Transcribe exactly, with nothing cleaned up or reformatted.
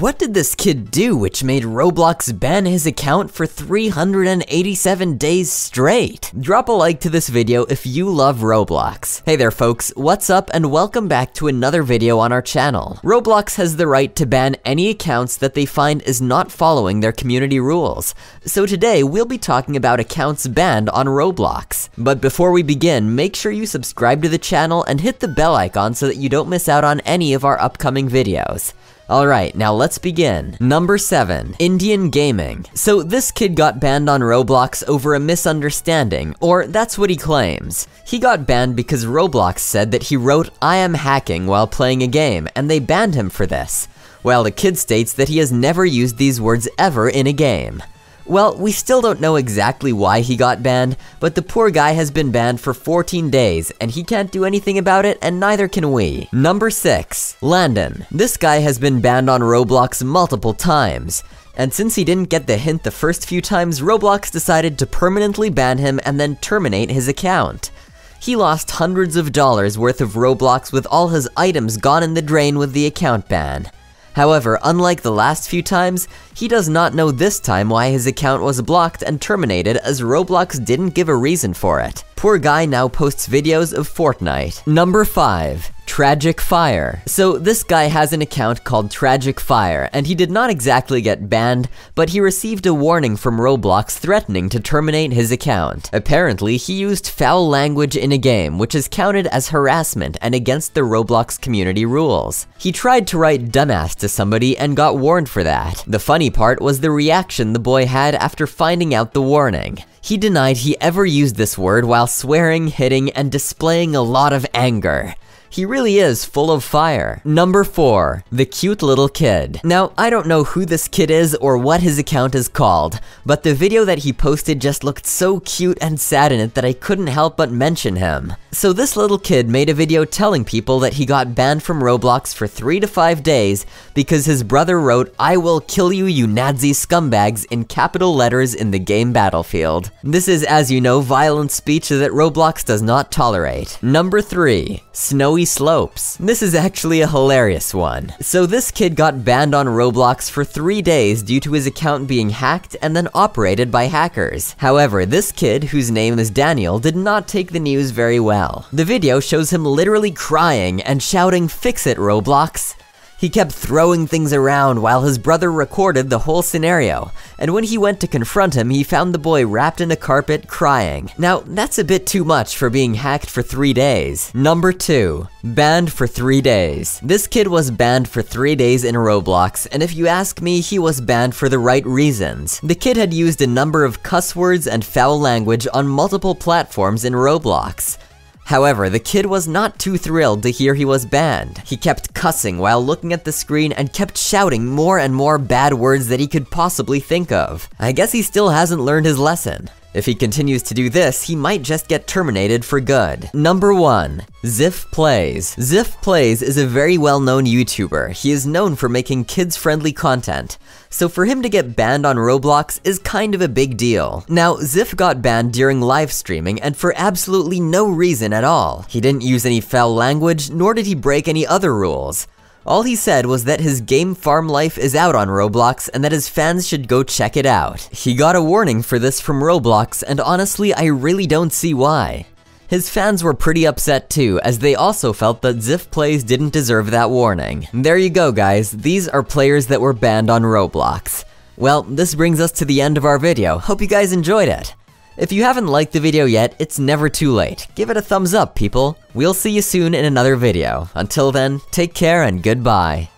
What did this kid do which made Roblox ban his account for three hundred eighty-seven days straight? Drop a like to this video if you love Roblox. Hey there folks, what's up and welcome back to another video on our channel. Roblox has the right to ban any accounts that they find is not following their community rules. So today we'll be talking about accounts banned on Roblox. But before we begin, make sure you subscribe to the channel and hit the bell icon so that you don't miss out on any of our upcoming videos. Alright, now let's begin. Number seven. Indian Gaming. So this kid got banned on Roblox over a misunderstanding, or that's what he claims. He got banned because Roblox said that he wrote "I am hacking" while playing a game, and they banned him for this. Well, the kid states that he has never used these words ever in a game. Well, we still don't know exactly why he got banned, but the poor guy has been banned for fourteen days, and he can't do anything about it, and neither can we. Number six. Landon. This guy has been banned on Roblox multiple times, and since he didn't get the hint the first few times, Roblox decided to permanently ban him and then terminate his account. He lost hundreds of dollars worth of Robux with all his items gone in the drain with the account ban. However, unlike the last few times, he does not know this time why his account was blocked and terminated, as Roblox didn't give a reason for it. Poor guy now posts videos of Fortnite. Number five. Tragic Fire. So this guy has an account called Tragic Fire, and he did not exactly get banned, but he received a warning from Roblox threatening to terminate his account. Apparently, he used foul language in a game, which is counted as harassment and against the Roblox community rules. He tried to write "dumbass" to somebody and got warned for that. The funny part was the reaction the boy had after finding out the warning. He denied he ever used this word while swearing, hitting, and displaying a lot of anger. He really is full of fire. Number four. The Cute Little Kid. Now, I don't know who this kid is or what his account is called, but the video that he posted just looked so cute and sad in it that I couldn't help but mention him. So this little kid made a video telling people that he got banned from Roblox for three to five days because his brother wrote "I will kill you, you Nazi scumbags" in capital letters in the game Battlefield. This is, as you know, violent speech that Roblox does not tolerate. Number three. Snowy Slopes. This is actually a hilarious one. So this kid got banned on Roblox for three days due to his account being hacked and then operated by hackers. However, this kid, whose name is Daniel, did not take the news very well. The video shows him literally crying and shouting, "Fix it, Roblox." He kept throwing things around while his brother recorded the whole scenario, and when he went to confront him, he found the boy wrapped in a carpet crying. Now, that's a bit too much for being hacked for three days. Number two. Banned for three days. This kid was banned for three days in Roblox, and if you ask me, he was banned for the right reasons. The kid had used a number of cuss words and foul language on multiple platforms in Roblox. However, the kid was not too thrilled to hear he was banned. He kept cussing while looking at the screen and kept shouting more and more bad words that he could possibly think of. I guess he still hasn't learned his lesson. If he continues to do this, he might just get terminated for good. Number one. Ziff Plays. Ziff Plays is a very well-known YouTuber. He is known for making kids-friendly content, so for him to get banned on Roblox is kind of a big deal. Now, Ziff got banned during live streaming and for absolutely no reason at all. He didn't use any foul language, nor did he break any other rules. All he said was that his game Farm Life is out on Roblox and that his fans should go check it out. He got a warning for this from Roblox, and honestly, I really don't see why. His fans were pretty upset too, as they also felt that Ziff Plays didn't deserve that warning. There you go, guys. These are players that were banned on Roblox. Well, this brings us to the end of our video. Hope you guys enjoyed it. If you haven't liked the video yet, it's never too late. Give it a thumbs up, people. We'll see you soon in another video. Until then, take care and goodbye.